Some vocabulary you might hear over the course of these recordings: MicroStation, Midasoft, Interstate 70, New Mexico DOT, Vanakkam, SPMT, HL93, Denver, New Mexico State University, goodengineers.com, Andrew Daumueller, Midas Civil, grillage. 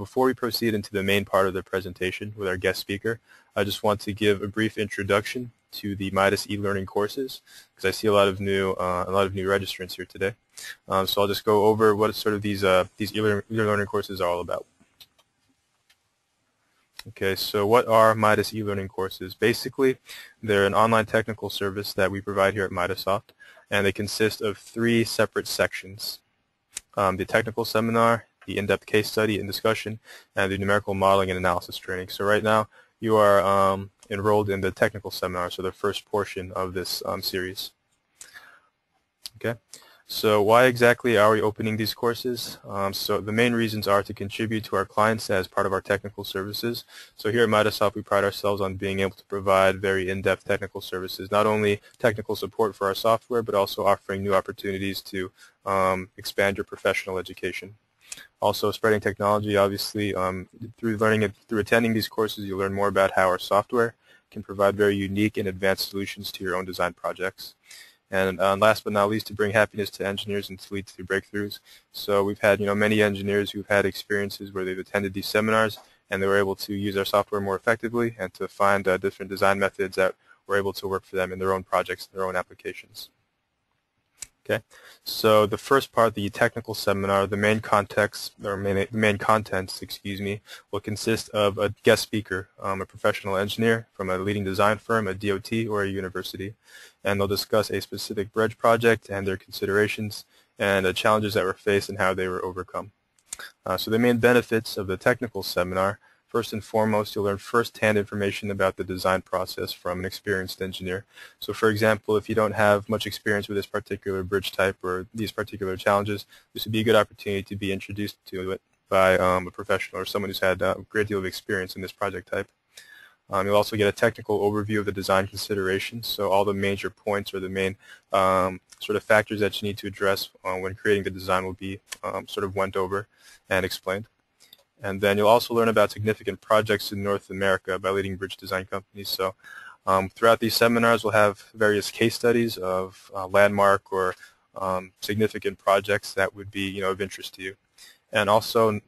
Before we proceed into the main part of the presentation with our guest speaker, I just want to give a brief introduction to the Midas e-learning courses, because I see a lot of new registrants here today. So I'll just go over what sort of these e-learning courses are all about. Okay, so what are Midas e-learning courses? Basically, they're an online technical service that we provide here at Midasoft, and they consist of three separate sections: the technical seminar, the in-depth case study and discussion, and the numerical modeling and analysis training. So right now, you are enrolled in the technical seminar, so the first portion of this series. Okay. So why exactly are we opening these courses? So the main reasons are to contribute to our clients as part of our technical services. So here at Midasoft, we pride ourselves on being able to provide very in-depth technical services, not only technical support for our software, but also offering new opportunities to expand your professional education. Also, spreading technology, obviously, through attending these courses, you learn more about how our software can provide very unique and advanced solutions to your own design projects. And last but not least, to bring happiness to engineers and to lead to breakthroughs. So we've had, many engineers who've had experiences where they've attended these seminars and they were able to use our software more effectively and to find different design methods that were able to work for them in their own projects, their own applications. Okay, so the first part, the technical seminar, the main contents, will consist of a guest speaker, a professional engineer from a leading design firm, a DOT, or a university, and they'll discuss a specific bridge project and their considerations and the challenges that were faced and how they were overcome. So the main benefits of the technical seminar: first and foremost, you'll learn first-hand information about the design process from an experienced engineer. So, for example, if you don't have much experience with this particular bridge type or these particular challenges, this would be a good opportunity to be introduced to it by a professional or someone who's had a great deal of experience in this project type. You'll also get a technical overview of the design considerations, so all the major points or the main sort of factors that you need to address when creating the design will be sort of went over and explained. And then you'll also learn about significant projects in North America by leading bridge design companies. So throughout these seminars, we'll have various case studies of landmark or significant projects that would be, of interest to you. And also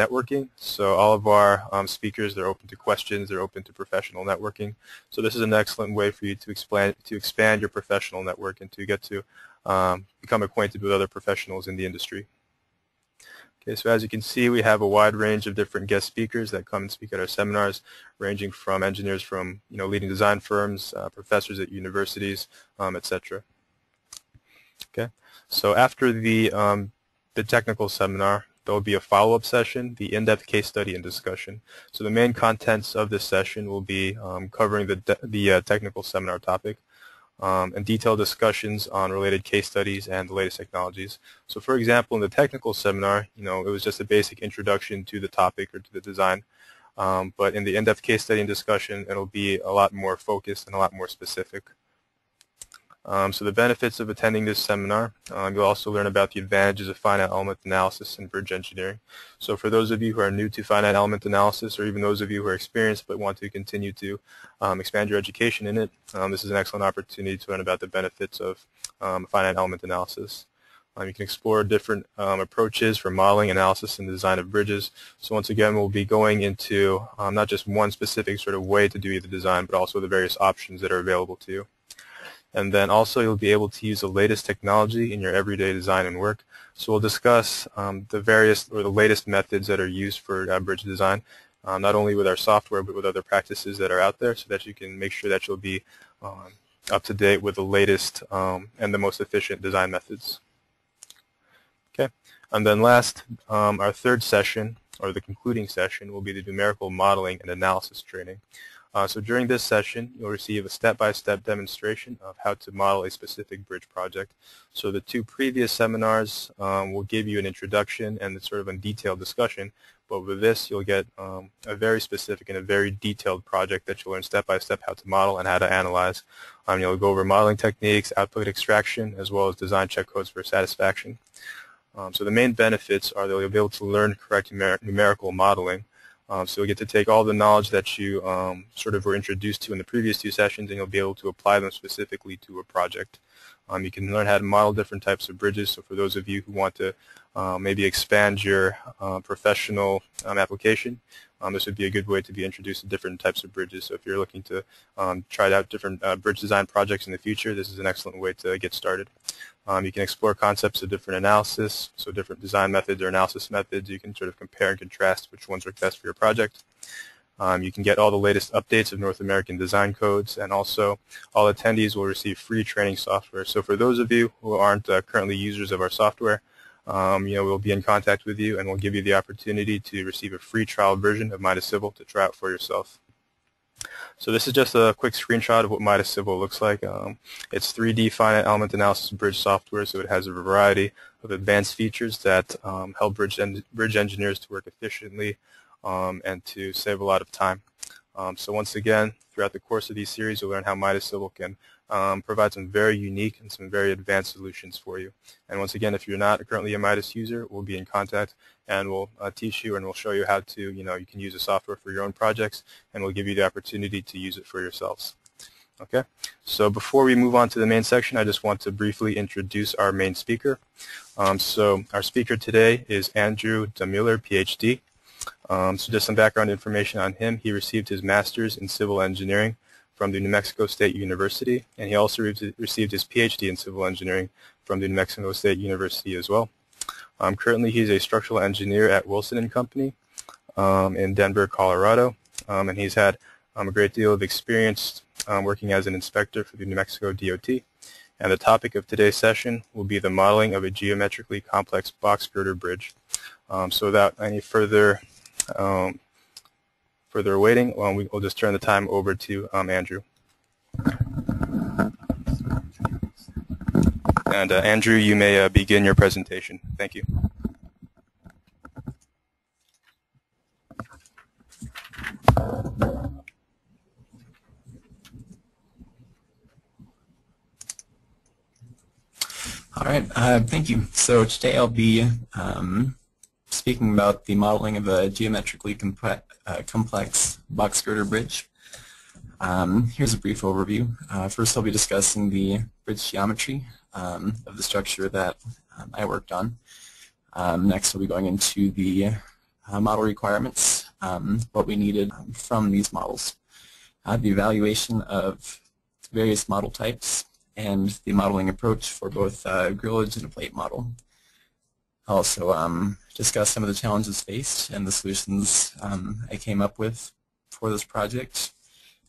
networking. So all of our speakers, they're open to questions, they're open to professional networking. So this is an excellent way for you to expand your professional network and to get to become acquainted with other professionals in the industry. Okay, so as you can see, we have a wide range of different guest speakers that come and speak at our seminars, ranging from engineers from leading design firms, professors at universities, etc. Okay, so after the technical seminar, there will be a follow-up session, the in-depth case study and discussion. So the main contents of this session will be covering the technical seminar topic, and detailed discussions on related case studies and the latest technologies. So, for example, in the technical seminar, it was just a basic introduction to the topic or to the design. But in the in-depth case study and discussion, it'll be a lot more focused and a lot more specific. So the benefits of attending this seminar: you'll also learn about the advantages of finite element analysis and bridge engineering. So for those of you who are new to finite element analysis, or even those of you who are experienced but want to continue to expand your education in it, this is an excellent opportunity to learn about the benefits of finite element analysis. You can explore different approaches for modeling, analysis, and design of bridges. So once again, we'll be going into not just one specific sort of way to do the design, but also the various options that are available to you. And then also you'll be able to use the latest technology in your everyday design and work. So we'll discuss the latest methods that are used for bridge design, not only with our software but with other practices that are out there, so that you can make sure that you'll be up to date with the latest and the most efficient design methods. Okay, and then last, our third session, or the concluding session, will be the numerical modeling and analysis training. So during this session, you'll receive a step-by-step demonstration of how to model a specific bridge project. So the two previous seminars will give you an introduction and sort of a detailed discussion, but with this you'll get a very specific and a very detailed project that you'll learn step-by-step how to model and how to analyze. You'll go over modeling techniques, output extraction, as well as design check codes for satisfaction. So the main benefits are that you'll be able to learn correct numerical modeling. So you'll get to take all the knowledge that you sort of were introduced to in the previous two sessions, and you'll be able to apply them specifically to a project. You can learn how to model different types of bridges. So for those of you who want to maybe expand your professional application, this would be a good way to be introduced to different types of bridges. So if you're looking to try out different bridge design projects in the future, this is an excellent way to get started. You can explore concepts of different analysis, so different design methods or analysis methods. You can sort of compare and contrast which ones work best for your project. You can get all the latest updates of North American design codes, and also all attendees will receive free training software. So for those of you who aren't currently users of our software, we'll be in contact with you and we'll give you the opportunity to receive a free trial version of Midas Civil to try out for yourself. So this is just a quick screenshot of what Midas Civil looks like. It's 3D finite element analysis bridge software, so it has a variety of advanced features that help bridge engineers to work efficiently and to save a lot of time. So once again, throughout the course of these series, you'll learn how Midas Civil can provide some very unique and some very advanced solutions for you. And once again, if you're not currently a Midas user, we'll be in contact and we'll teach you and we'll show you how to, you can use the software for your own projects, and we'll give you the opportunity to use it for yourselves. Okay, so before we move on to the main section, I just want to briefly introduce our main speaker. So our speaker today is Andrew Daumueller, PhD. So just some background information on him. He received his master's in civil engineering from the New Mexico State University, and he also received his PhD in civil engineering from the New Mexico State University as well. Currently, he's a structural engineer at Wilson & Company in Denver, Colorado, and he's had a great deal of experience working as an inspector for the New Mexico DOT. And the topic of today's session will be the modeling of a geometrically complex box girder bridge. So without any further waiting, we'll just turn the time over to Andrew. And Andrew, you may begin your presentation. Thank you. All right, thank you. So today I'll be speaking about the modeling of a geometrically complex box girder bridge. Here's a brief overview. First, I'll be discussing the bridge geometry of the structure that I worked on. Next, I'll be going into the model requirements, what we needed from these models, the evaluation of various model types, and the modeling approach for both grillage and a plate model. I'll also discuss some of the challenges faced and the solutions I came up with for this project,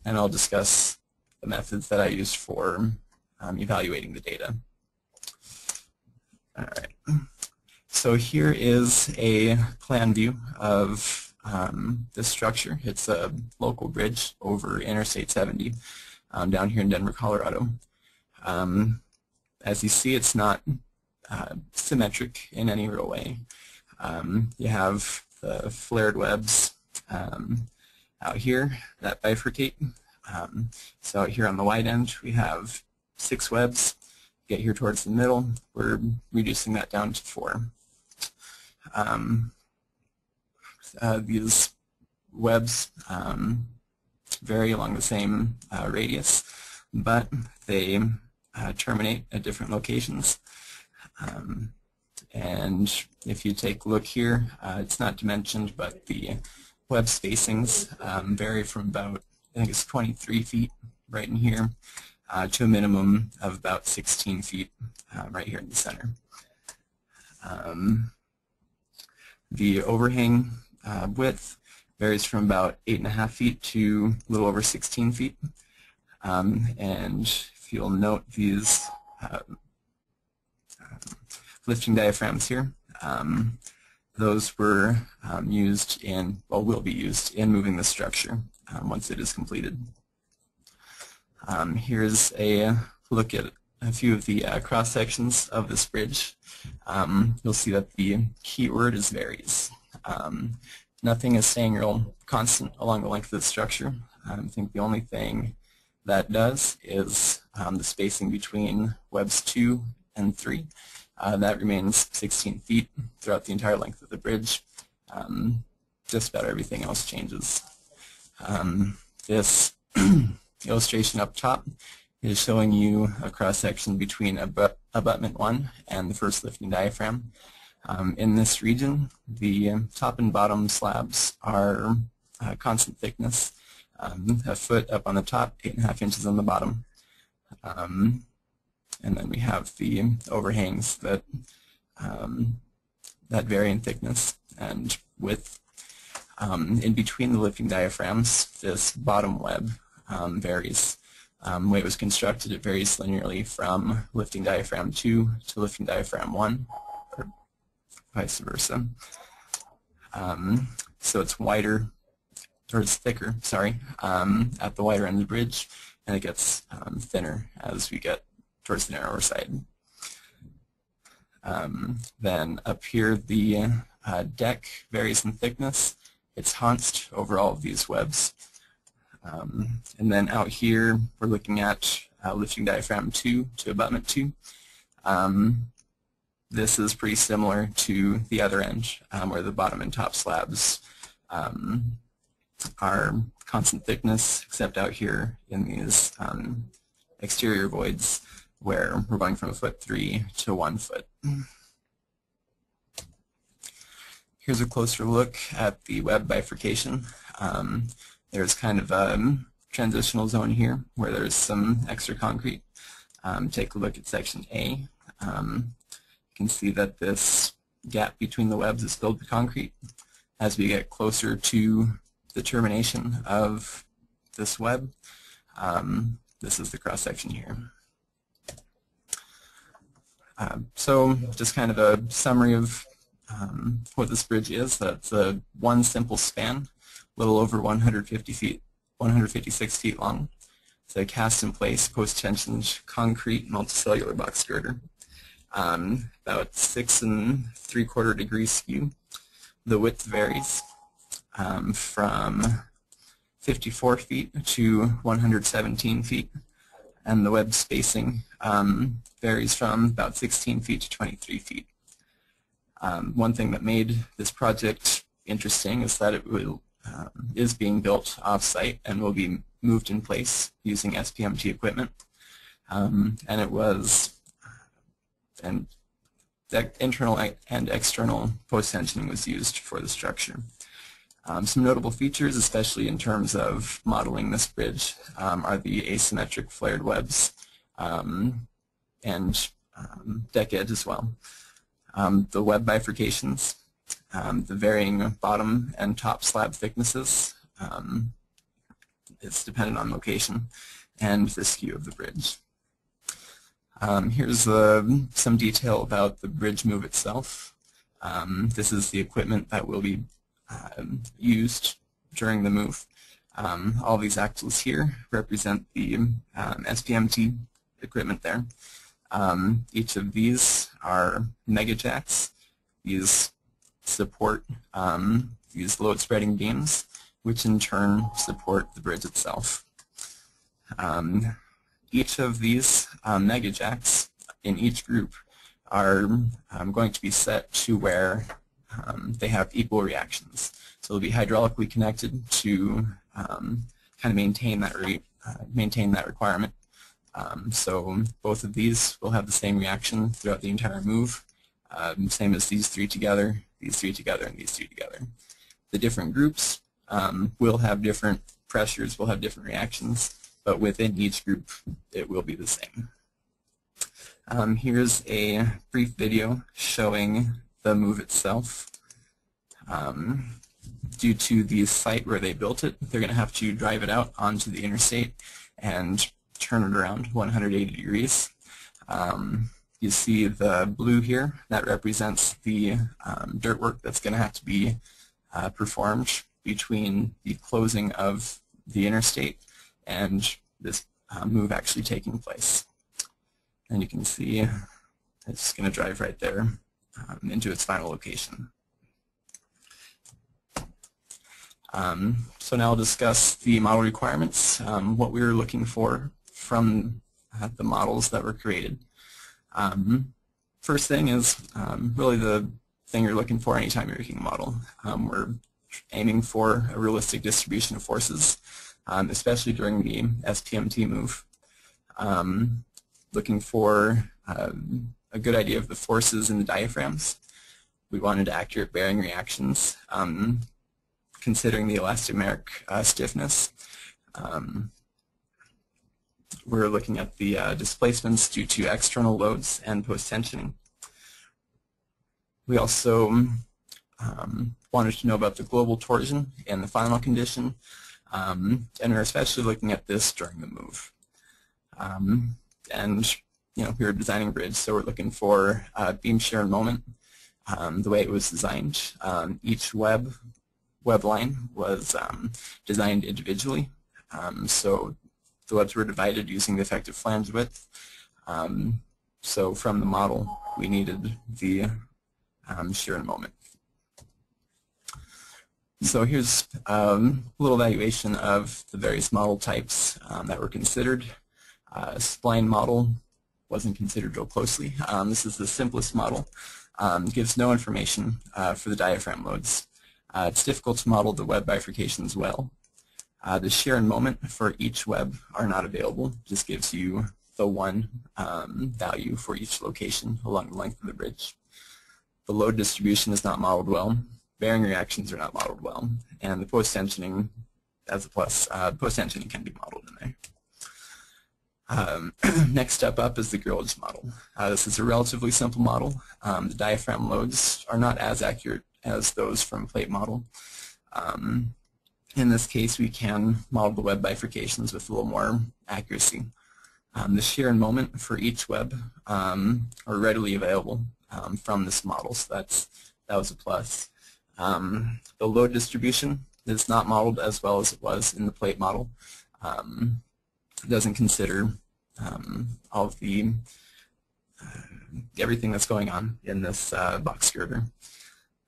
and I'll discuss the methods that I used for evaluating the data. All right. So here is a plan view of this structure. It's a local bridge over Interstate 70 down here in Denver, Colorado. As you see, it's not symmetric in any real way. You have the flared webs out here that bifurcate. So out here on the wide end, we have 6 webs. Get here towards the middle, we're reducing that down to 4. These webs vary along the same radius, but they terminate at different locations. And if you take a look here, it's not dimensioned, but the web spacings vary from about, I think it's 23 feet right in here, to a minimum of about 16 feet right here in the center. The overhang width varies from about 8.5 feet to a little over 16 feet. And if you'll note these lifting diaphragms here, those were used in, well, will be used in moving the structure once it is completed. Here's a look at a few of the cross sections of this bridge. You'll see that the key word is varies. Nothing is staying real constant along the length of the structure. I think the only thing that does is the spacing between webs 2 and 3. That remains 16 feet throughout the entire length of the bridge. Just about everything else changes. This illustration up top is showing you a cross-section between abutment 1 and the first lifting diaphragm. In this region, the top and bottom slabs are constant thickness, a foot up on the top, 8.5 inches on the bottom. And then we have the overhangs that vary in thickness and width. In between the lifting diaphragms, this bottom web varies. When it was constructed, it varies linearly from lifting diaphragm 2 to lifting diaphragm 1, or vice versa. So it's wider, or it's thicker, sorry, at the wider end of the bridge, and it gets thinner as we get towards the narrower side. Then up here, the deck varies in thickness. It's haunched over all of these webs. And then out here, we're looking at lifting diaphragm 2 to abutment 2. This is pretty similar to the other end, where the bottom and top slabs are constant thickness, except out here in these exterior voids, where we're going from a foot 3 to 1 foot. Here's a closer look at the web bifurcation. There's kind of a transitional zone here where there's some extra concrete. Take a look at section A. You can see that this gap between the webs is filled with concrete. As we get closer to the termination of this web, this is the cross-section here. So just kind of a summary of what this bridge is. That's one simple span, a little over 156 feet long. It's a cast-in-place, post-tensioned concrete multicellular box girder, about 6 3/4 degree skew. The width varies from 54 feet to 117 feet, and the web spacing varies from about 16 feet to 23 feet. One thing that made this project interesting is that it is being built off-site and will be moved in place using SPMT equipment. And it was, and the internal and external post-tensioning was used for the structure. Some notable features, especially in terms of modeling this bridge, are the asymmetric flared webs and deck edge as well. The web bifurcations, the varying bottom and top slab thicknesses, it's dependent on location, and the skew of the bridge. Here's some detail about the bridge move itself. This is the equipment that will be used during the move. All these axles here represent the SPMT equipment there. Each of these are mega jacks. These support these load-spreading beams, which in turn support the bridge itself. Each of these mega jacks in each group are going to be set to where they have equal reactions. So they'll be hydraulically connected to kind of maintain that requirement. So both of these will have the same reaction throughout the entire move, same as these three together, these three together, and these three together. The different groups will have different pressures, will have different reactions, but within each group it will be the same. Here's a brief video showing the move itself. Due to the site where they built it, they're going to have to drive it out onto the interstate and turn it around 180 degrees. You see the blue here, that represents the dirt work that's going to have to be performed between the closing of the interstate and this move actually taking place. And you can see it's going to drive right there into its final location. So now I'll discuss the model requirements, what we were looking for from the models that were created. First thing is really the thing you're looking for anytime you're making a model. We're aiming for a realistic distribution of forces, especially during the SPMT move. looking for a good idea of the forces in the diaphragms. We wanted accurate bearing reactions considering the elastomeric stiffness. We're looking at the displacements due to external loads and post-tensioning. We also wanted to know about the global torsion and the final condition, and we're especially looking at this during the move. And you know, we were designing a bridge, so we're looking for beam shear and moment. The way it was designed, each web line was designed individually. So the webs were divided using the effective flange width. So from the model, we needed the shear and moment. So here's a little evaluation of the various model types that were considered. Spline model wasn't considered real closely. This is the simplest model. Gives no information for the diaphragm loads. It's difficult to model the web bifurcations well. The shear and moment for each web are not available. Just gives you the one value for each location along the length of the bridge. The load distribution is not modeled well. Bearing reactions are not modeled well. And the post-tensioning, as a plus, post-tensioning can be modeled in there. Next step up is the grillage model. This is a relatively simple model. The diaphragm loads are not as accurate as those from plate model. In this case, we can model the web bifurcations with a little more accuracy. The shear and moment for each web are readily available from this model, so that was a plus. The load distribution is not modeled as well as it was in the plate model. Doesn't consider all of the everything that's going on in this box girder.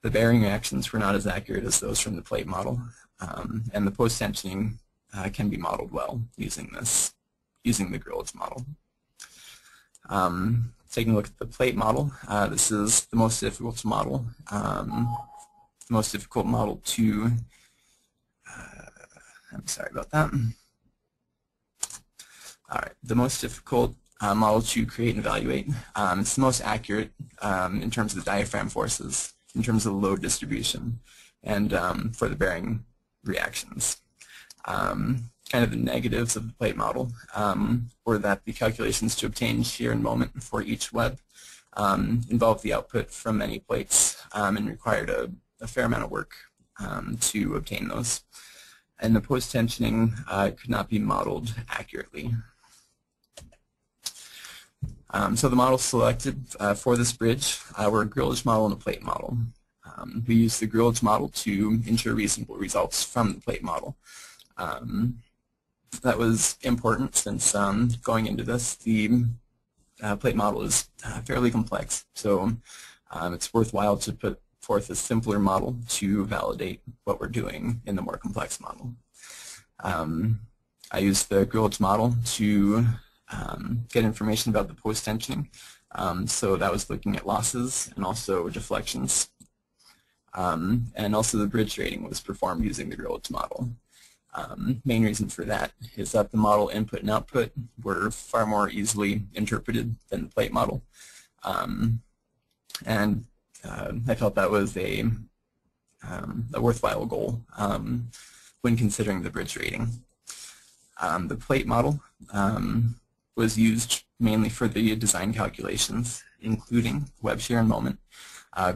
The bearing reactions were not as accurate as those from the plate model, and the post-tensioning can be modeled well using the grillage model. Taking a look at the plate model, this is the most difficult to model. The most difficult model to. I'm sorry about that. All right, the most difficult model to create and evaluate. It's the most accurate in terms of the diaphragm forces, in terms of the load distribution, and for the bearing reactions. Kind of the negatives of the plate model were that the calculations to obtain shear and moment for each web involved the output from many plates and required a fair amount of work to obtain those. And the post-tensioning could not be modeled accurately. So the models selected for this bridge were a grillage model and a plate model. We used the grillage model to ensure reasonable results from the plate model. That was important since going into this, the plate model is fairly complex, so it's worthwhile to put forth a simpler model to validate what we're doing in the more complex model. I used the grillage model to get information about the post-tensioning. So that was looking at losses and also deflections. And also the bridge rating was performed using the grillage model. Main reason for that is that the model input and output were far more easily interpreted than the plate model. And I felt that was a worthwhile goal when considering the bridge rating. The plate model was used mainly for the design calculations, including web shear and moment,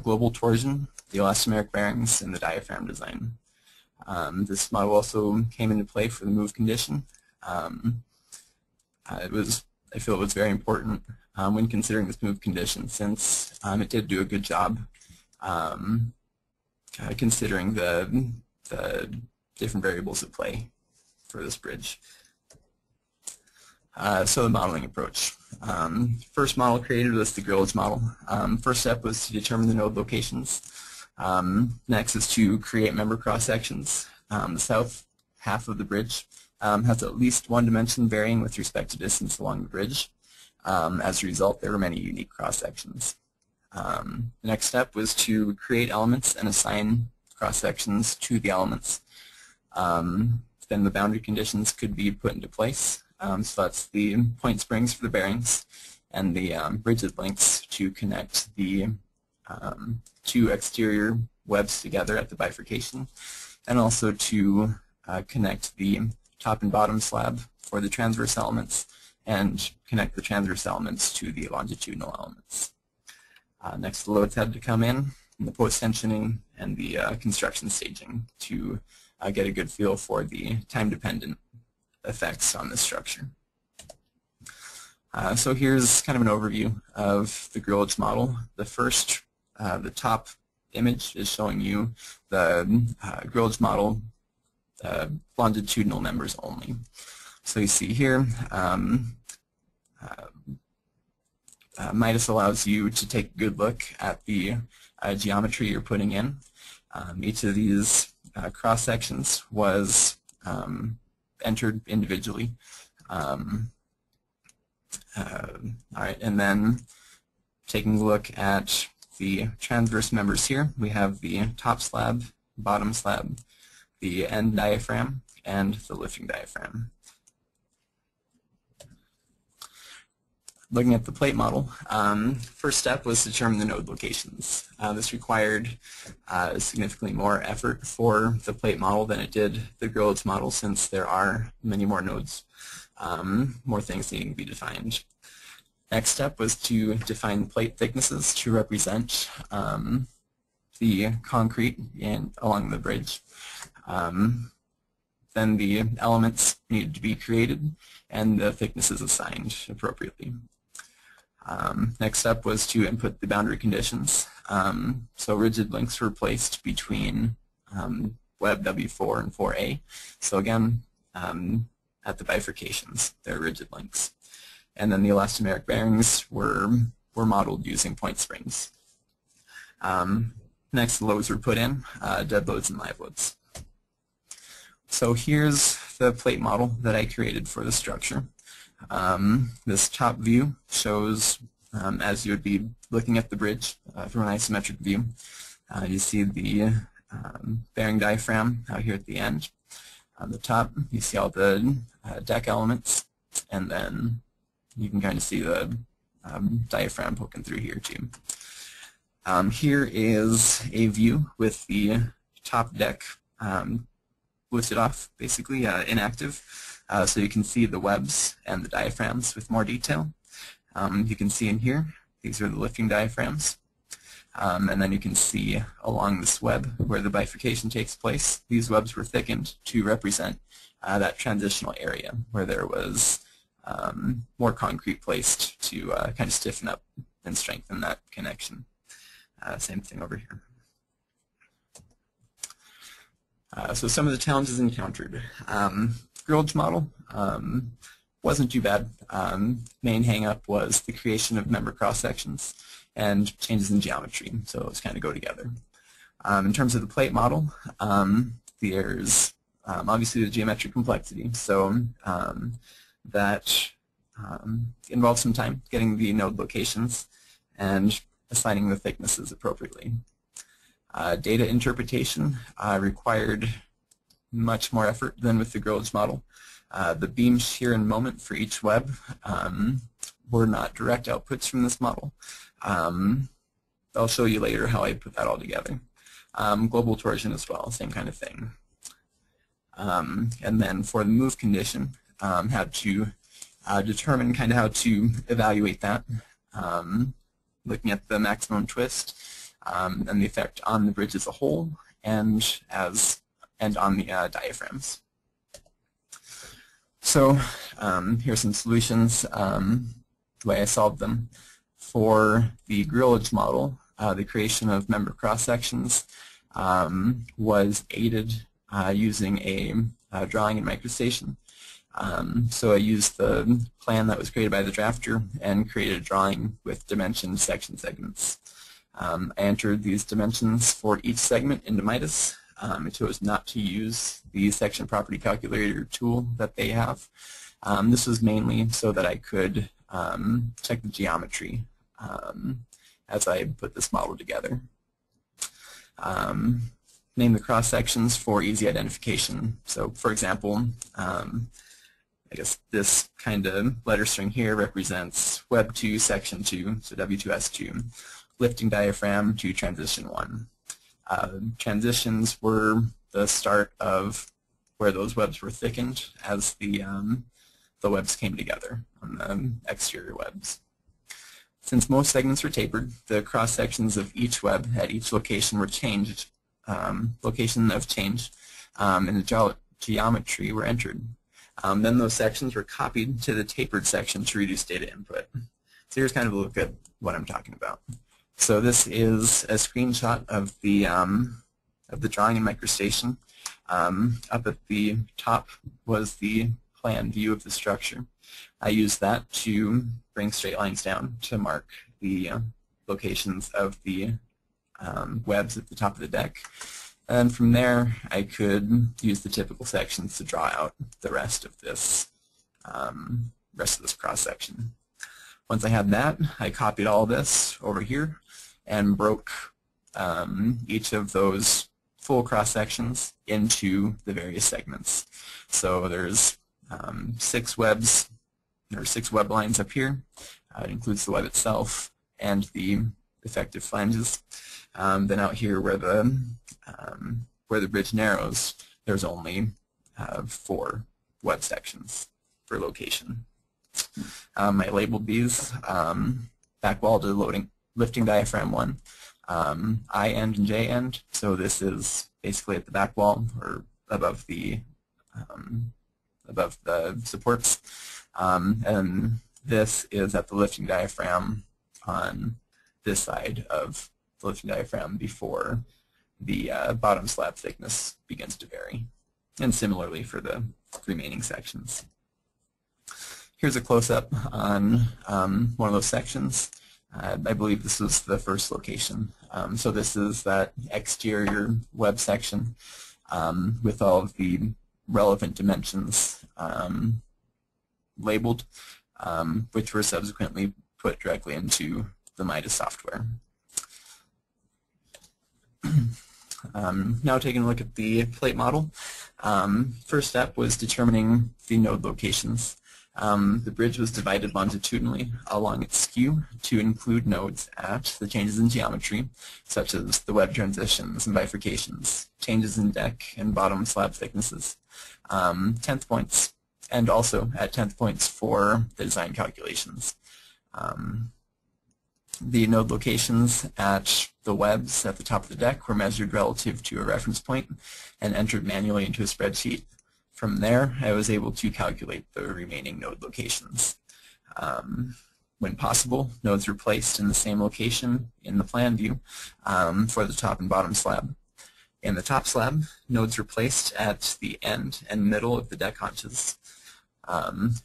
global torsion, the elastomeric bearings, and the diaphragm design. This model also came into play for the move condition. I feel it was very important when considering this move condition, since it did do a good job considering the different variables at play for this bridge. So the modeling approach. First model created was the grillage model. First step was to determine the node locations. Next is to create member cross-sections. The south half of the bridge has at least one dimension varying with respect to distance along the bridge. As a result, there were many unique cross-sections. The next step was to create elements and assign cross-sections to the elements. Then the boundary conditions could be put into place, So that's the point springs for the bearings and the rigid links to connect the two exterior webs together at the bifurcation, and also to connect the top and bottom slab for the transverse elements and connect the transverse elements to the longitudinal elements. Next, the loads had to come in, and the post-tensioning and the construction staging to get a good feel for the time-dependent effects on this structure. So here's kind of an overview of the grillage model. The first, the top image is showing you the grillage model longitudinal members only. So you see here, Midas allows you to take a good look at the geometry you're putting in. Each of these cross sections was entered individually. All right, and then taking a look at the transverse members here, we have the top slab, bottom slab, the end diaphragm, and the lifting diaphragm. Looking at the plate model, first step was to determine the node locations. This required significantly more effort for the plate model than it did the grillage model, since there are many more nodes, more things needing to be defined. Next step was to define plate thicknesses to represent the concrete and along the bridge. Then the elements needed to be created and the thicknesses assigned appropriately. Next step was to input the boundary conditions. So rigid links were placed between web W4 and 4A. So again, at the bifurcations, they're rigid links. And then the elastomeric bearings were modeled using point springs. Next, loads were put in, dead loads and live loads. So here's the plate model that I created for the structure. This top view shows, as you would be looking at the bridge from an isometric view, you see the bearing diaphragm out here at the end. On the top, you see all the deck elements, and then you can kind of see the diaphragm poking through here too. Here is a view with the top deck listed off, basically inactive, so you can see the webs and the diaphragms with more detail. You can see in here, these are the lifting diaphragms, and then you can see along this web where the bifurcation takes place. These webs were thickened to represent that transitional area where there was more concrete placed to kind of stiffen up and strengthen that connection. Same thing over here. So some of the challenges encountered. Grillage model wasn't too bad. Main hang-up was the creation of member cross-sections and changes in geometry, so those kind of go together. In terms of the plate model, there's obviously the geometric complexity, so that involves some time getting the node locations and assigning the thicknesses appropriately. Data interpretation required much more effort than with the grillage model. The beam shear and moment for each web were not direct outputs from this model. I'll show you later how I put that all together. Global torsion as well, same kind of thing. And then for the move condition, had to determine kind of how to evaluate that, looking at the maximum twist. And the effect on the bridge as a whole, and on the diaphragms. So here's some solutions, the way I solved them. For the grillage model, the creation of member cross-sections was aided using a drawing in MicroStation. So I used the plan that was created by the drafter and created a drawing with dimensioned section segments. I entered these dimensions for each segment into Midas. I chose not to use the section property calculator tool that they have. This was mainly so that I could check the geometry as I put this model together. Name the cross sections for easy identification. So, for example, I guess this kind of letter string here represents Web 2, Section 2, so W2S2, lifting diaphragm to Transition 1. Transitions were the start of where those webs were thickened as the webs came together on the exterior webs. Since most segments were tapered, the cross-sections of each web at each location were changed, and the geometry were entered. Then those sections were copied to the tapered section to reduce data input. So here's kind of a look at what I'm talking about. So this is a screenshot of the drawing in MicroStation. Up at the top was the plan view of the structure. I used that to bring straight lines down to mark the locations of the webs at the top of the deck. And from there, I could use the typical sections to draw out the rest of this cross-section. Once I had that, I copied all this over here and broke each of those full cross-sections into the various segments. So there's 6 web lines up here. It includes the web itself and the effective flanges. Then out here where the bridge narrows, there's only 4 web sections per location. I labeled these back wall to lifting diaphragm 1, I end and J end. So this is basically at the back wall or above the supports, and this is at the lifting diaphragm on this side of the lifting diaphragm before the bottom slab thickness begins to vary, and similarly for the remaining sections. Here's a close-up on one of those sections. I believe this was the first location. So this is that exterior web section with all of the relevant dimensions labeled, which were subsequently put directly into the Midas software. Now taking a look at the plate model. First step was determining the node locations. The bridge was divided longitudinally along its skew to include nodes at the changes in geometry, such as the web transitions and bifurcations, changes in deck and bottom slab thicknesses, tenth points, and also at tenth points for the design calculations. The node locations at the webs at the top of the deck were measured relative to a reference point and entered manually into a spreadsheet. From there, I was able to calculate the remaining node locations. When possible, nodes were placed in the same location in the plan view for the top and bottom slab. In the top slab, nodes were placed at the end and middle of the deck haunches.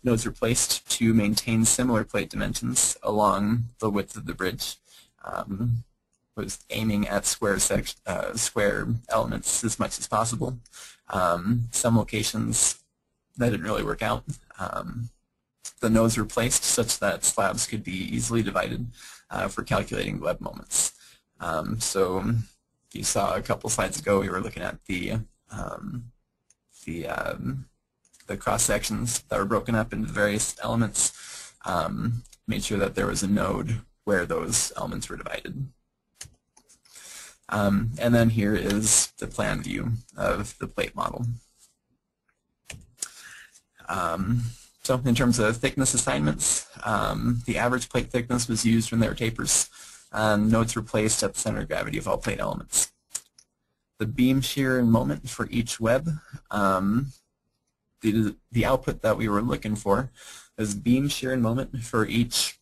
Nodes were placed to maintain similar plate dimensions along the width of the bridge. Was aiming at square elements as much as possible. Some locations that didn't really work out. The nodes were placed such that slabs could be easily divided for calculating web moments. So you saw a couple slides ago we were looking at the cross sections that were broken up into various elements. Made sure that there was a node where those elements were divided. And then here is the plan view of the plate model. So in terms of thickness assignments, the average plate thickness was used when there were tapers. Nodes were placed at the center of gravity of all plate elements. The beam shear and moment for each web, the output that we were looking for is beam shear and moment for each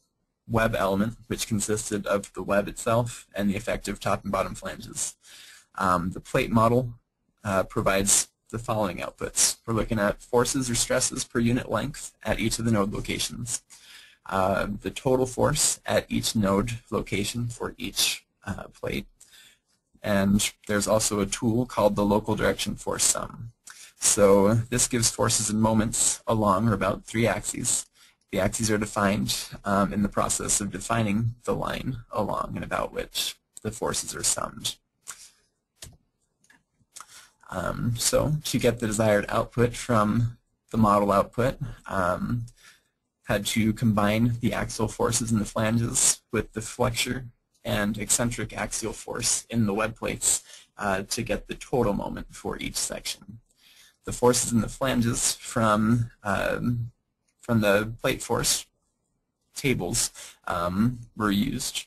web element, which consisted of the web itself and the effective top and bottom flanges. The plate model provides the following outputs. We're looking at forces or stresses per unit length at each of the node locations, the total force at each node location for each plate, and there's also a tool called the local direction force sum. So this gives forces and moments along or about 3 axes. The axes are defined in the process of defining the line along and about which the forces are summed. So to get the desired output from the model output, had to combine the axial forces in the flanges with the flexure and eccentric axial force in the web plates to get the total moment for each section. The forces in the flanges from the plate force tables were used.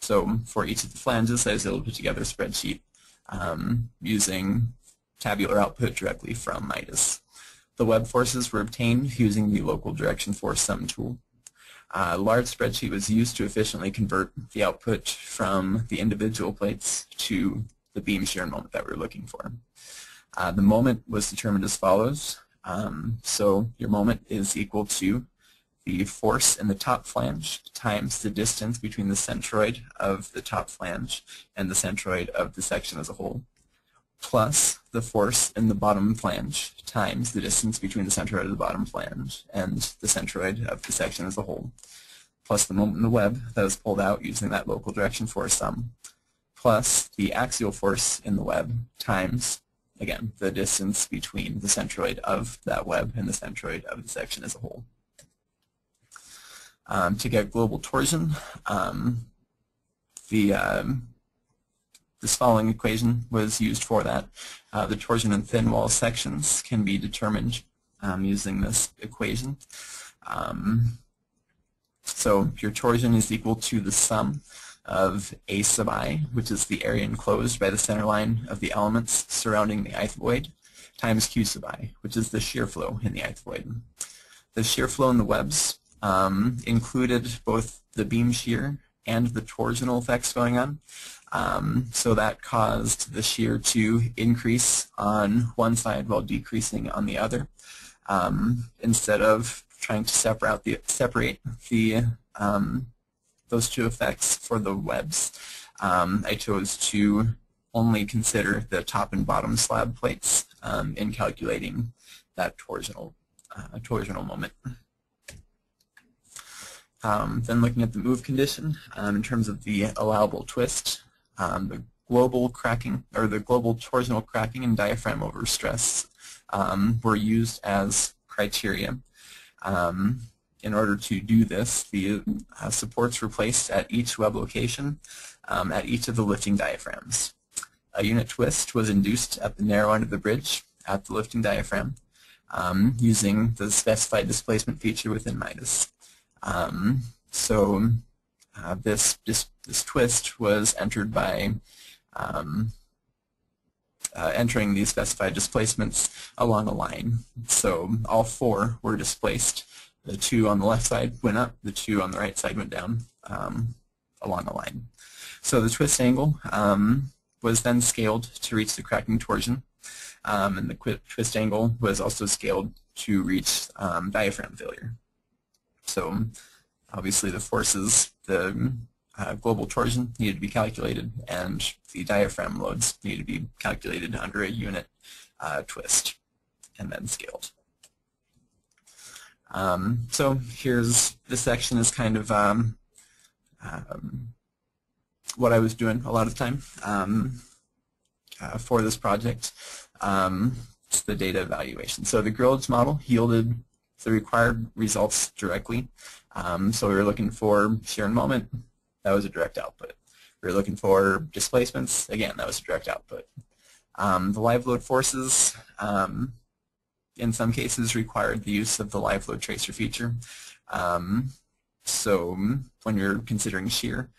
So for each of the flanges, I was able to put together a spreadsheet using tabular output directly from Midas. The web forces were obtained using the local direction force sum tool. A large spreadsheet was used to efficiently convert the output from the individual plates to the beam shear moment that we were looking for. The moment was determined as follows. So your moment is equal to the force in the top flange times the distance between the centroid of the top flange and the centroid of the section as a whole, plus the force in the bottom flange times the distance between the centroid of the bottom flange and the centroid of the section as a whole, plus the moment in the web that was pulled out using that local direction force sum, plus the axial force in the web times, again, the distance between the centroid of that web and the centroid of the section as a whole. To get global torsion, this following equation was used for that. The torsion in thin wall sections can be determined using this equation. So your torsion is equal to the sum of A sub I, which is the area enclosed by the center line of the elements surrounding the ith void, times Q sub I, which is the shear flow in the ith void. The shear flow in the webs included both the beam shear and the torsional effects going on. So that caused the shear to increase on one side while decreasing on the other. Instead of trying to separate those two effects for the webs, I chose to only consider the top and bottom slab plates in calculating that torsional moment. Then looking at the move condition in terms of the allowable twist, the global cracking or the global torsional cracking and diaphragm over stress were used as criteria. In order to do this, the supports were placed at each web location at each of the lifting diaphragms. A unit twist was induced at the narrow end of the bridge at the lifting diaphragm using the specified displacement feature within Midas. This twist was entered by entering the specified displacements along a line. So all four were displaced. The two on the left side went up, the two on the right side went down along a line. So the twist angle was then scaled to reach the cracking torsion, and the twist angle was also scaled to reach diaphragm failure. So obviously the forces, the global torsion needed to be calculated, and the diaphragm loads needed to be calculated under a unit twist and then scaled. So here's, this section is kind of what I was doing a lot of the time for this project. It's the data evaluation. So the Grillage model yielded the required results directly. So we were looking for shear and moment. That was a direct output. We were looking for displacements. Again, that was a direct output. The live load forces, in some cases, required the use of the live load tracer feature. So when you're considering shear,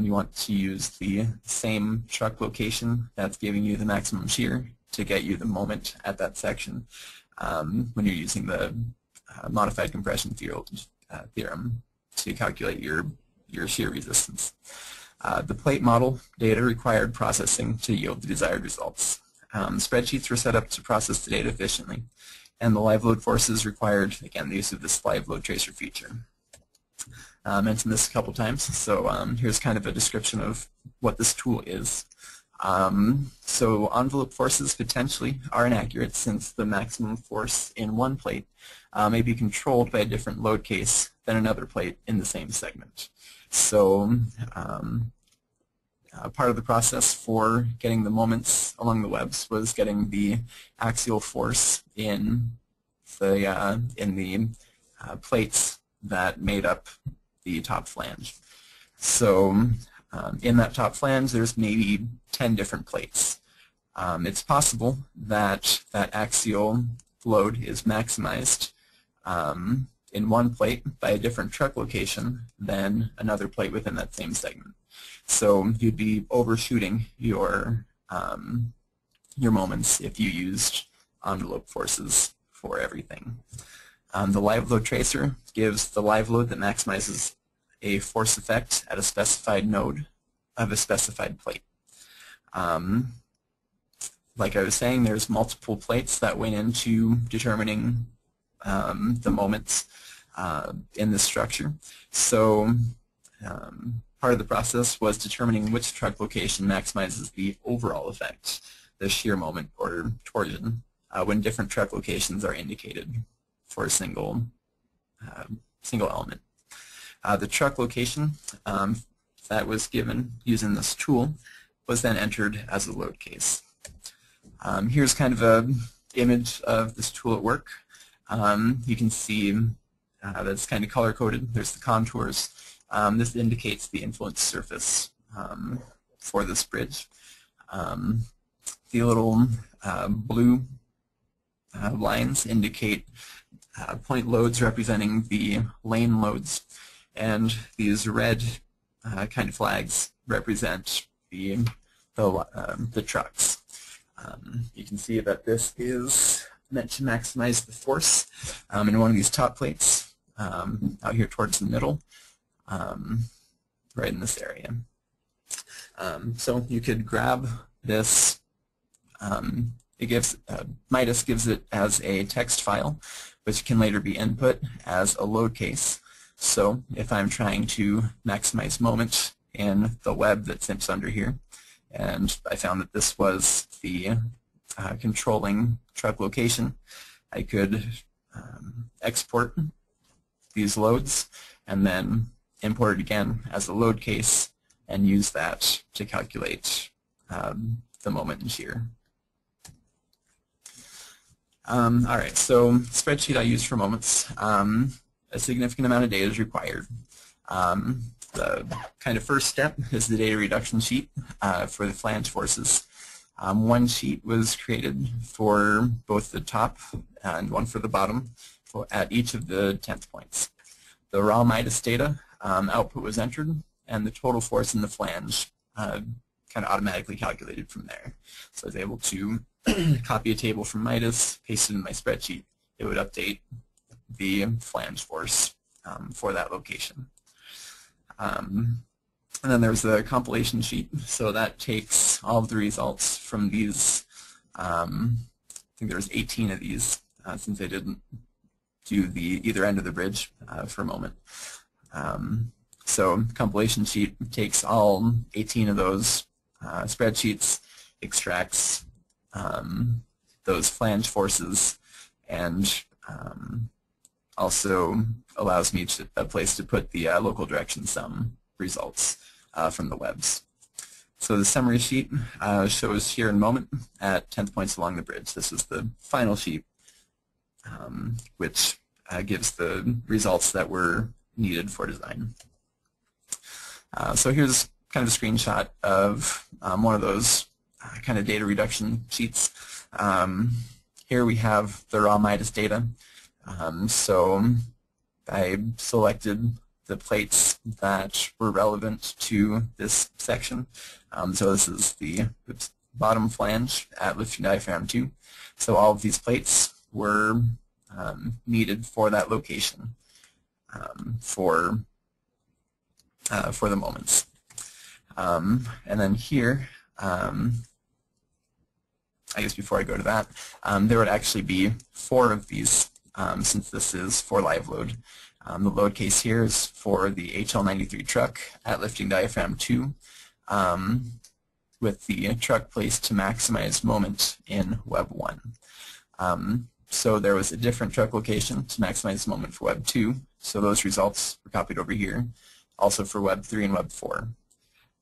you want to use the same truck location that's giving you the maximum shear to get you the moment at that section when you're using the modified compression theorem to calculate your shear resistance. The plate model data required processing to yield the desired results. Spreadsheets were set up to process the data efficiently, and the live load forces required, again, the use of this live load tracer feature. I mentioned this a couple times, so here's kind of a description of what this tool is. So envelope forces potentially are inaccurate since the maximum force in one plate may be controlled by a different load case than another plate in the same segment. So part of the process for getting the moments along the webs was getting the axial force in in the plates that made up the top flange. So in that top flange, there's maybe 10 different plates. It's possible that that axial load is maximized in one plate by a different truck location than another plate within that same segment. So you'd be overshooting your moments if you used envelope forces for everything. The live load tracer gives the live load that maximizes a force effect at a specified node of a specified plate. Like I was saying, there's multiple plates that went into determining the moments in this structure. So part of the process was determining which truck location maximizes the overall effect, the shear moment or torsion, when different truck locations are indicated for a single element. The truck location that was given using this tool was then entered as a load case. Here's kind of an image of this tool at work. You can see that's kind of color-coded. There's the contours. This indicates the influence surface for this bridge. The little blue lines indicate point loads representing the lane loads, and these red kind of flags represent the trucks. You can see that this is meant to maximize the force in one of these top plates out here towards the middle, right in this area. So you could grab this. It gives Midas gives it as a text file, which can later be input as a load case. So if I'm trying to maximize moment in the web that simps under here, and I found that this was the controlling truck location, I could export these loads and then import it again as a load case and use that to calculate the moment in shear. All right, so spreadsheet I use for moments. A significant amount of data is required. The kind of first step is the data reduction sheet for the flange forces. One sheet was created for both the top and one for the bottom at each of the tenth points. The raw Midas data output was entered, and the total force in the flange kind of automatically calculated from there. So I was able to copy a table from Midas, paste it in my spreadsheet. It would update the flange force for that location. And then there's the compilation sheet. So that takes all of the results from these. I think there's 18 of these since I didn't do the either end of the bridge for a moment. So compilation sheet takes all 18 of those spreadsheets, extracts those flange forces, and also allows me to, a place to put the local direction sum results from the webs. So the summary sheet shows shear and moment at 10th points along the bridge. This is the final sheet, which gives the results that were needed for design. So here's kind of a screenshot of one of those kind of data reduction sheets. Here we have the raw Midas data. So I selected the plates that were relevant to this section. So this is the bottom flange at lift and diaphragm 2. So all of these plates were needed for that location for the moments. And then here, I guess before I go to that, there would actually be 4 of these since this is for live load. The load case here is for the HL93 truck at lifting diaphragm 2 with the truck placed to maximize moment in web 1. So there was a different truck location to maximize moment for web 2, so those results were copied over here, also for web 3 and web 4.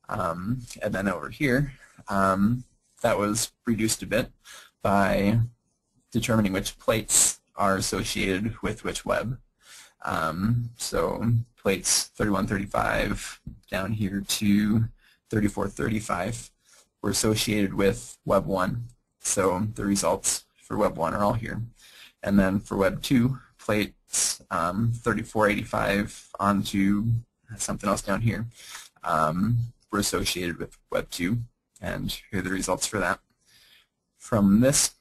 And then over here, that was reduced a bit by determining which plates are associated with which web. So plates 3135 down here to 3435 were associated with Web 1. So the results for Web 1 are all here. And then for Web 2, plates 3485 onto something else down here were associated with Web 2. And here are the results for that. From this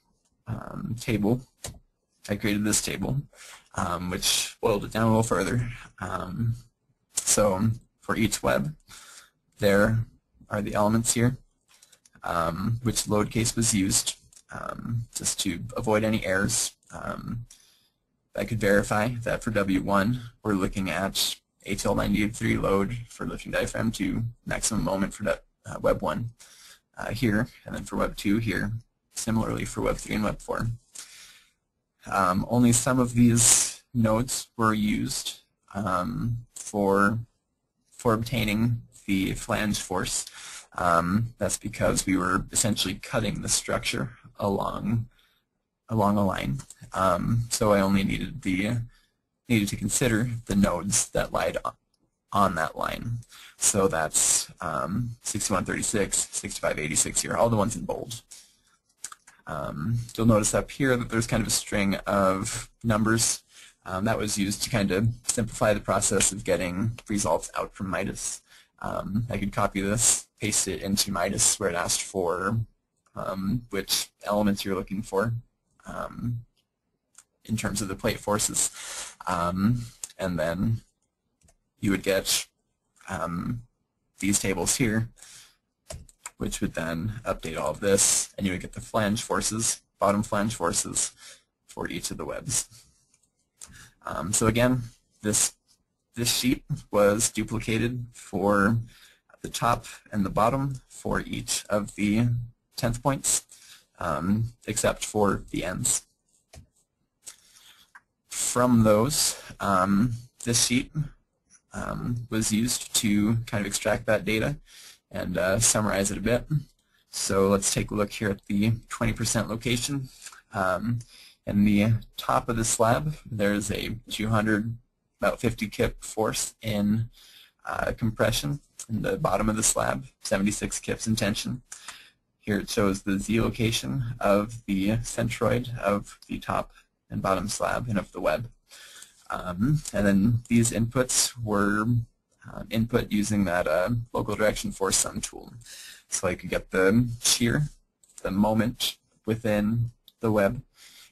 table, I created this table, which boiled it down a little further. So for each web, there are the elements here, which load case was used, just to avoid any errors. I could verify that for W1, we're looking at HL93 load for lifting diaphragm 2, maximum moment for Web 1 here, and then for Web 2 here. Similarly for Web 3 and Web 4. Only some of these nodes were used for obtaining the flange force. That's because we were essentially cutting the structure along a line. So I only needed to consider the nodes that lied on that line. So that's 6136, 6586 here, all the ones in bold. You'll notice up here that there's kind of a string of numbers that was used to kind of simplify the process of getting results out from Midas. I could copy this, paste it into Midas where it asked for which elements you're looking for in terms of the plate forces, and then you would get these tables here, which would then update all of this, and you would get the flange forces, bottom flange forces, for each of the webs. So again, this sheet was duplicated for the top and the bottom for each of the tenth points, except for the ends. From those, this sheet was used to kind of extract that data and summarize it a bit. So let's take a look here at the 20% location. In the top of the slab, there's a 200, about 50 kip force in compression. In the bottom of the slab, 76 kips in tension. Here it shows the Z location of the centroid of the top and bottom slab and of the web. And then these inputs were input using that local direction force sum tool. So I could get the shear, the moment within the web,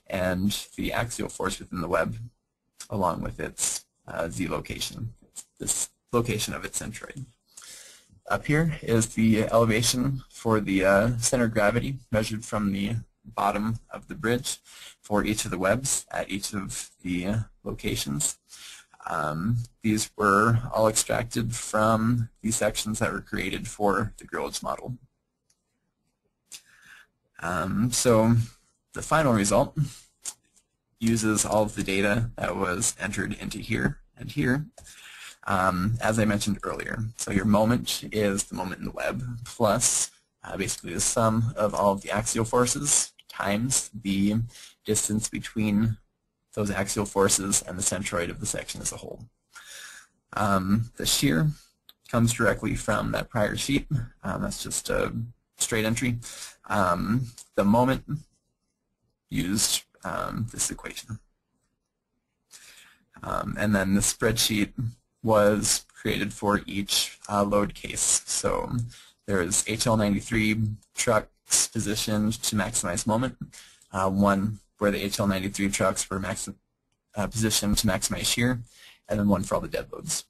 and the axial force within the web, along with its Z location, this location of its centroid. Up here is the elevation for the center of gravity measured from the bottom of the bridge for each of the webs at each of the locations. These were all extracted from the sections that were created for the grillage model. So the final result uses all of the data that was entered into here and here, as I mentioned earlier. So your moment is the moment in the web plus basically the sum of all of the axial forces times the distance between those axial forces and the centroid of the section as a whole. The shear comes directly from that prior sheet. That's just a straight entry. The moment used this equation. And then the spreadsheet was created for each load case. So there is HL93 trucks positioned to maximize moment, one where the HL93 trucks were positioned to maximize shear, and then one for all the dead loads,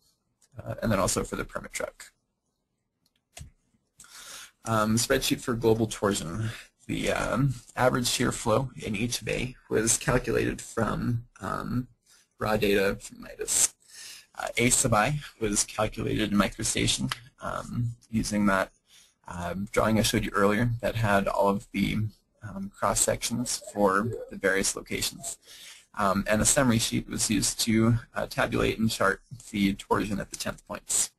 and then also for the permit truck. Spreadsheet for global torsion. The average shear flow in each bay was calculated from raw data from Midas. A sub I was calculated in MicroStation using that drawing I showed you earlier that had all of the cross sections for the various locations. And a summary sheet was used to tabulate and chart the torsion at the 10th points.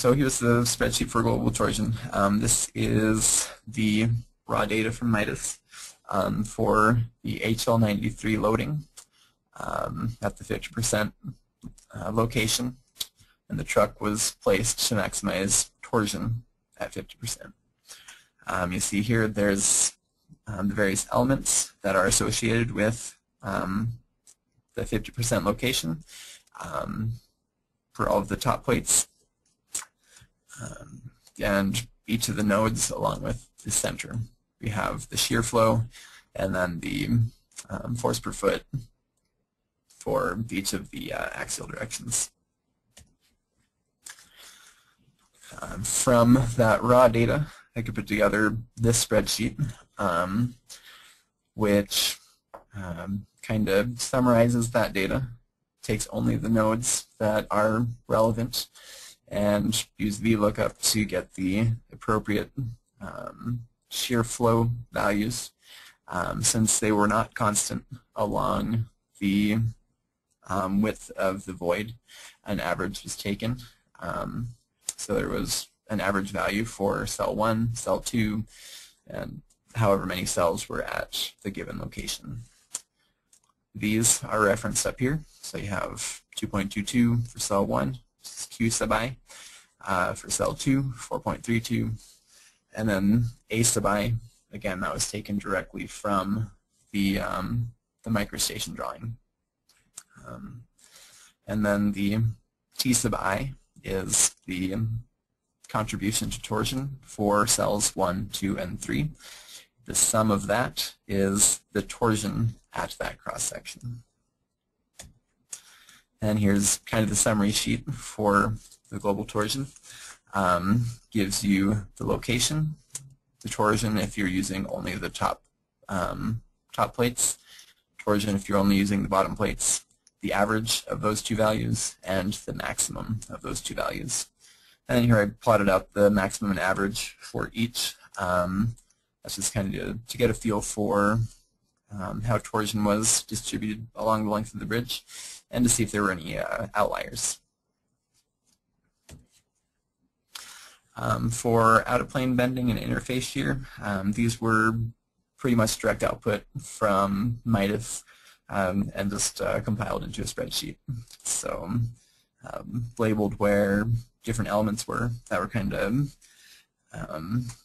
So here's the spreadsheet for global torsion. This is the raw data from Midas for the HL93 loading at the 50% location, and the truck was placed to maximize torsion at 50%. You see here there's the various elements that are associated with the 50% location for all of the top plates, and each of the nodes along with the center. We have the shear flow and then the force per foot for each of the axial directions. From that raw data, I could put together this spreadsheet, which kind of summarizes that data, takes only the nodes that are relevant, and use VLOOKUP to get the appropriate shear flow values, since they were not constant along the width of the void. An average was taken, so there was an average value for cell 1, cell 2, and however many cells were at the given location. These are referenced up here, so you have 2.22 for cell 1, which is Q sub I, for cell 2, 4.32, and then A sub I, again, that was taken directly from the MicroStation drawing. And then the T sub I is the contribution to torsion for cells 1, 2, and 3. The sum of that is the torsion at that cross-section. And here's kind of the summary sheet for the global torsion. Gives you the location, the torsion if you're using only the top plates, torsion if you're only using the bottom plates, the average of those two values, and the maximum of those two values. And here I plotted out the maximum and average for each. That's just kind of to get a feel for how torsion was distributed along the length of the bridge, and to see if there were any outliers. For out-of-plane bending and interface shear, these were pretty much direct output from Midas and just compiled into a spreadsheet. So labeled where different elements were that were kind of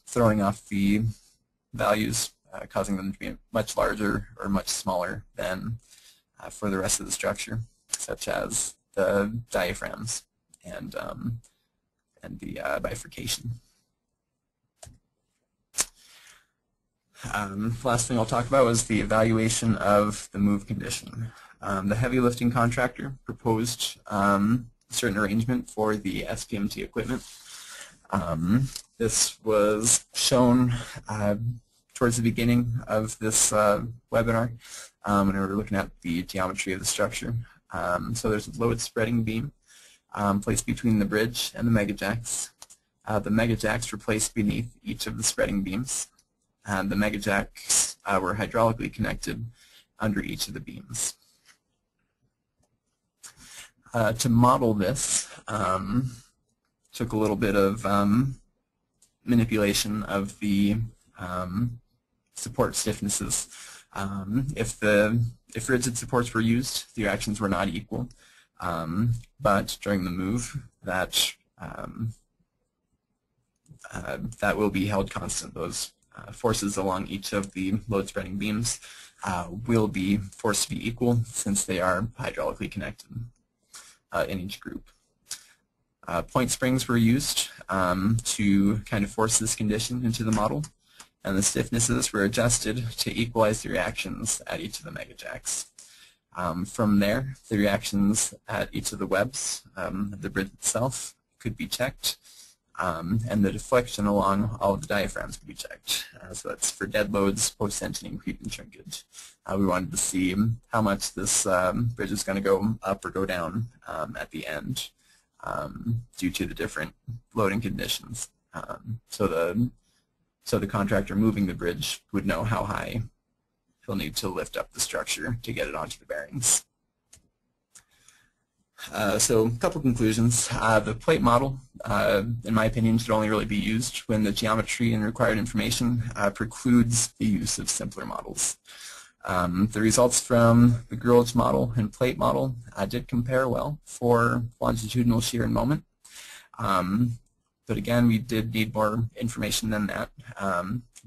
throwing off the values, causing them to be much larger or much smaller than for the rest of the structure, such as the diaphragms and the bifurcation. Last thing I'll talk about was the evaluation of the move condition. The heavy lifting contractor proposed a certain arrangement for the SPMT equipment. This was shown towards the beginning of this webinar when we were looking at the geometry of the structure. So there's a load spreading beam placed between the bridge and the megajacks. The megajacks were placed beneath each of the spreading beams, and the megajacks were hydraulically connected under each of the beams. To model this, took a little bit of manipulation of the support stiffnesses. If rigid supports were used, the reactions were not equal, but during the move, that that will be held constant. Those forces along each of the load spreading beams will be forced to be equal, since they are hydraulically connected in each group. Point springs were used to kind of force this condition into the model, and the stiffnesses were adjusted to equalize the reactions at each of the megajacks. From there, the reactions at each of the webs, the bridge itself, could be checked, and the deflection along all of the diaphragms could be checked. So that's for dead loads, post-tensioning, creep, and shrinkage. We wanted to see how much this bridge is going to go up or go down at the end due to the different loading conditions. So the contractor moving the bridge would know how high he'll need to lift up the structure to get it onto the bearings. So a couple conclusions. The plate model, in my opinion, should only really be used when the geometry and required information precludes the use of simpler models. The results from the Grulich model and plate model did compare well for longitudinal shear and moment. But again, we did need more information than that.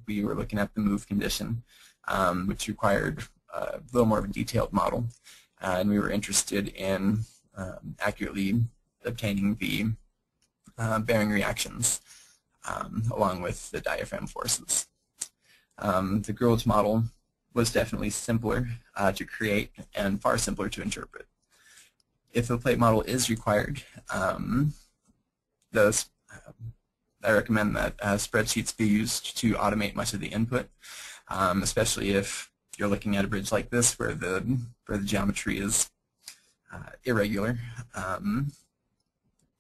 We were looking at the move condition, which required a little more of a detailed model. And we were interested in accurately obtaining the bearing reactions along with the diaphragm forces. The Grulich model was definitely simpler to create and far simpler to interpret. If a plate model is required, I recommend that spreadsheets be used to automate much of the input, especially if you're looking at a bridge like this where the geometry is irregular.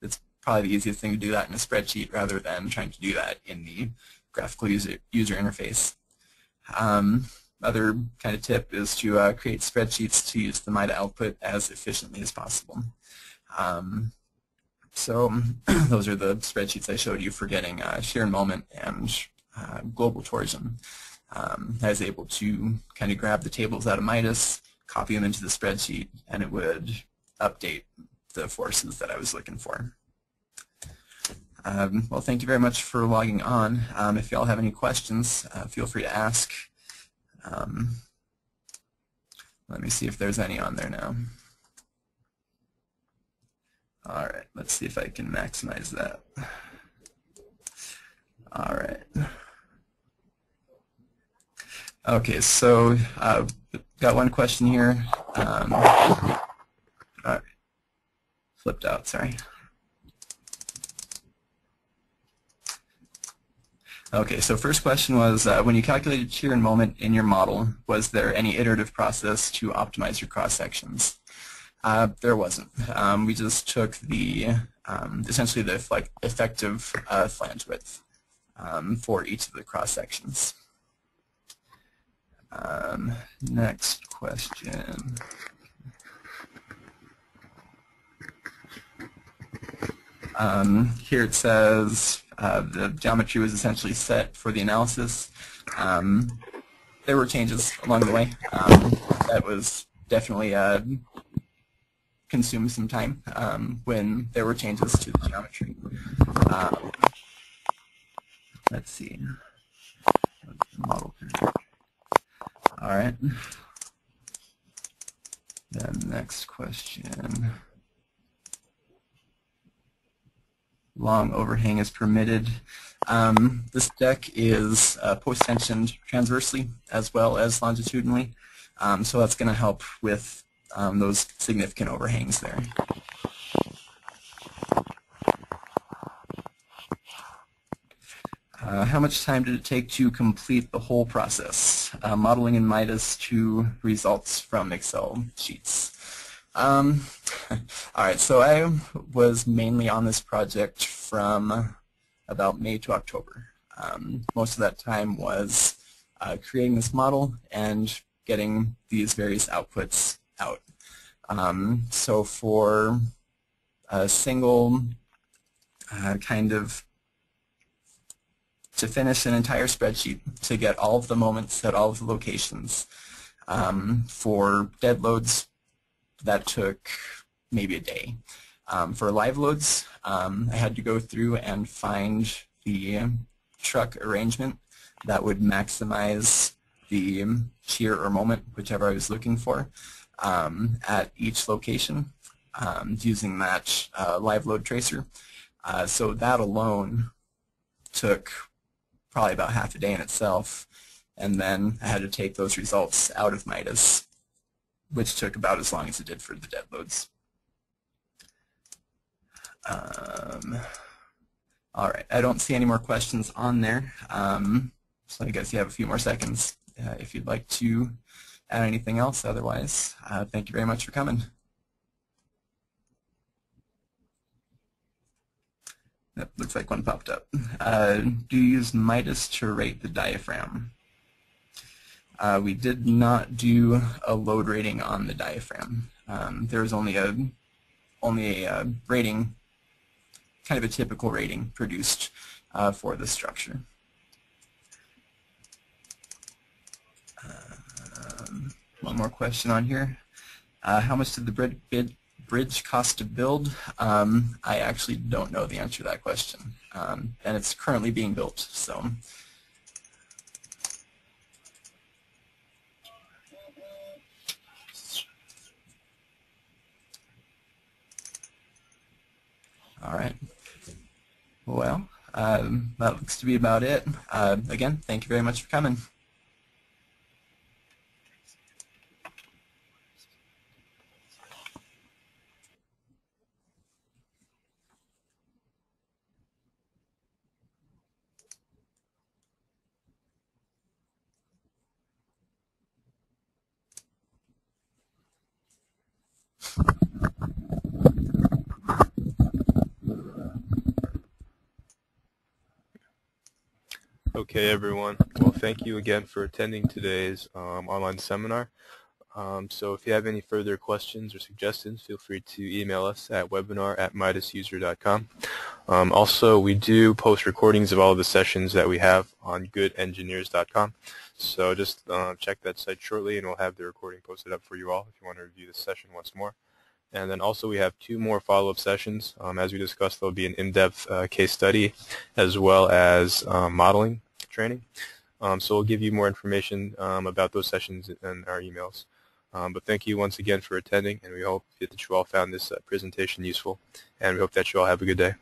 It's probably the easiest thing to do that in a spreadsheet rather than trying to do that in the graphical user interface. Other kind of tip is to create spreadsheets to use the MIDA output as efficiently as possible. So those are the spreadsheets I showed you for getting shear and moment and global torsion. I was able to kind of grab the tables out of Midas, copy them into the spreadsheet, and it would update the forces that I was looking for. Well, thank you very much for logging on. If you all have any questions, feel free to ask. Let me see if there's any on there now. All right, let's see if I can maximize that. All right. Okay, so got one question here. All right. Flipped out, sorry. Okay, so first question was, when you calculated shear and moment in your model, was there any iterative process to optimize your cross-sections? There wasn't. We just took the, essentially the effective flange width for each of the cross-sections. Next question. Here it says the geometry was essentially set for the analysis. There were changes along the way. That was definitely consumed some time when there were changes to the geometry. Let's see. Model. All right. Then next question. Long overhang is permitted. This deck is post-tensioned transversely as well as longitudinally, so that's going to help with those significant overhangs there. How much time did it take to complete the whole process? Modeling in Midas to results from Excel sheets. All right, so I was mainly on this project from about May to October. Most of that time was creating this model and getting these various outputs out. So for a single kind of to finish an entire spreadsheet to get all of the moments at all of the locations for dead loads, that took maybe a day. For live loads, I had to go through and find the truck arrangement that would maximize the shear or moment, whichever I was looking for, at each location using that live load tracer. So that alone took probably about half a day in itself, and then I had to take those results out of Midas, which took about as long as it did for the dead loads. All right, I don't see any more questions on there, so I guess you have a few more seconds if you'd like to add anything else. Otherwise, thank you very much for coming. That looks like one popped up. Do you use Midas to rate the diaphragm? We did not do a load rating on the diaphragm. There was only a only a rating, kind of a typical rating produced for the structure. One more question on here. How much did the bridge cost to build? I actually don't know the answer to that question. And it's currently being built, so. All right. Well, that looks to be about it. Again, thank you very much for coming. Okay, everyone. Well, thank you again for attending today's online seminar. So if you have any further questions or suggestions, feel free to email us at webinar@midasuser.com. Also, we do post recordings of all of the sessions that we have on goodengineers.com. So just check that site shortly, and we'll have the recording posted up for you all if you want to review this session once more. And then also we have 2 more follow-up sessions. As we discussed, there will be an in-depth case study as well as modeling training. So we'll give you more information about those sessions in our emails. But thank you once again for attending, and we hope that you all found this presentation useful, and we hope that you all have a good day.